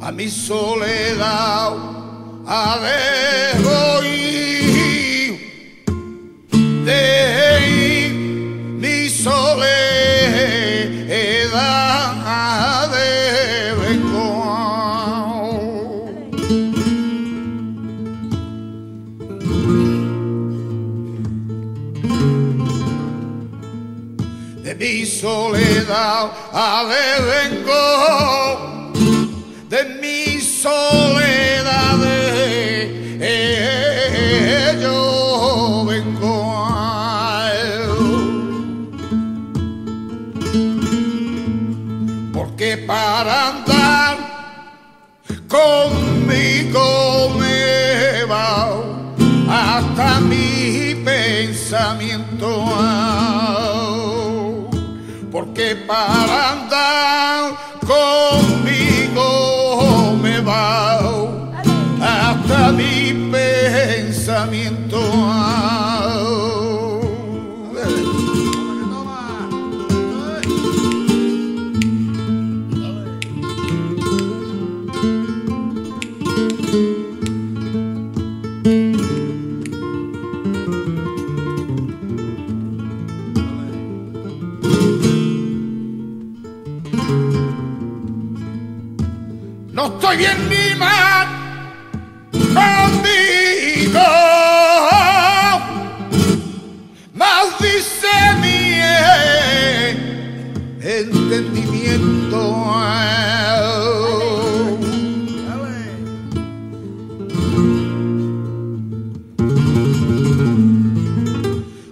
A mi soledad voy, de mis soledades vengo. De mi soledad vengo. De mis soledades yo vengo. Porque para andar conmigo me va hasta mi pensamiento. Porque para andar conmigo hasta mi pensamiento. No estoy bien ni mal conmigo, mas dice mi entendimiento.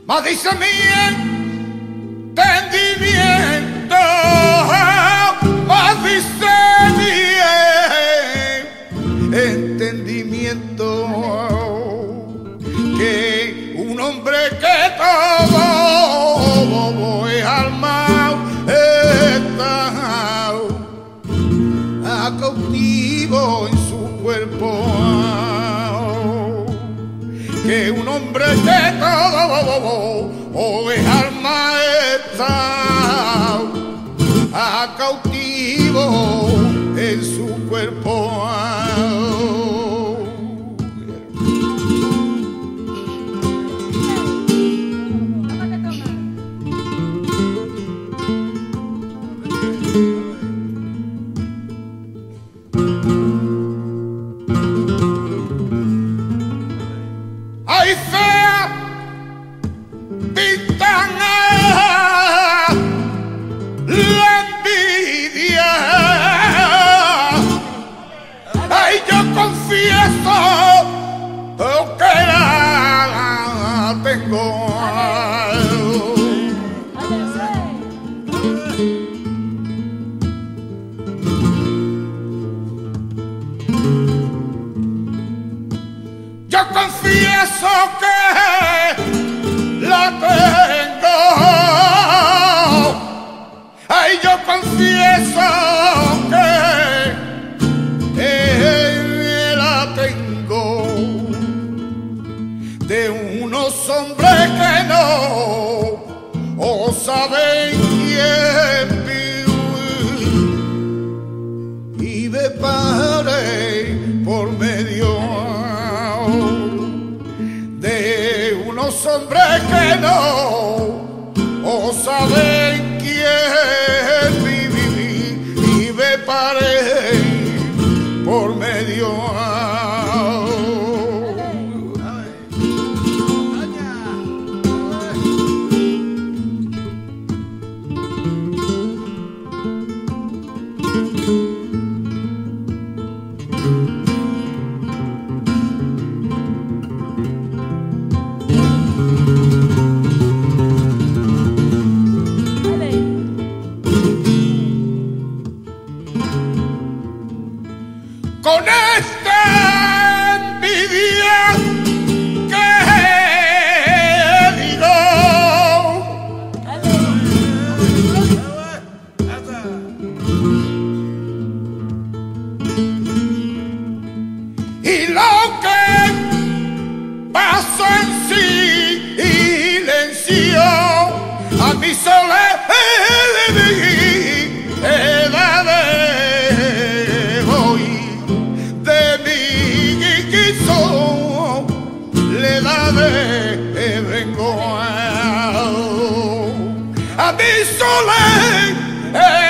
Mas dice mi entendimiento, mas dice que un hombre que todo es armado está a cautivo en su cuerpo. Que un hombre que todo es armado está a cautivo en su cuerpo. Yo confieso que la tengo. Ay, yo confieso que la tengo. De unos hombres que no saben quién vivir y me paré por medio. Hombres que no saben quién vivir y me paré por mis soledades voy, de mis soledades vengo, a mis soledades.